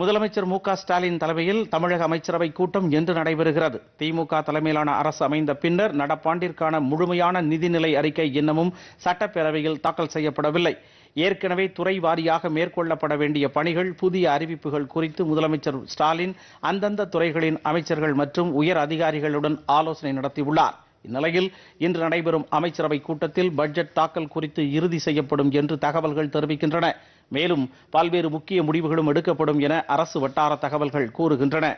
முதலமைச்சர் மு.க. ஸ்டாலின் தலைமையில் தமிழக அமைச்சரவை கூட்டம் இன்று நடைபெறுகிறது. திமுக தலைமையிலான அரசு அமைந்த பின்னர் நடப்பாண்டிற்கான முழுமையான நிதிநிலை அறிக்கை இன்னமும் சட்டப்பேரவையில் தாக்கல் செய்யப்படவில்லை. ஏற்கனவே துறை வாரியாக மேற்கொள்ளப்பட வேண்டிய பணிகள், புதிய அறிவிப்புகள் குறித்து முதலமைச்சர் ஸ்டாலின் அந்தந்த துறைகளின் அமைச்சர்கள் மற்றும் உயர் அதிகாரிகளுடன் ஆலோசனை நடத்தியுள்ளார். இந்நிலையில் இன்று நடைபெறும் அமைச்சரவை கூட்டத்தில் பட்ஜெட் தாக்கல் குறித்து இறுதி செய்யப்படும் என்று தகவல்கள் தெரிவிக்கின்றன. மேலும் பல்வேறு முக்கிய முடிவுகளும் எடுக்கப்படும் என அரசு வட்டார தகவல்கள் கூறுகின்றன.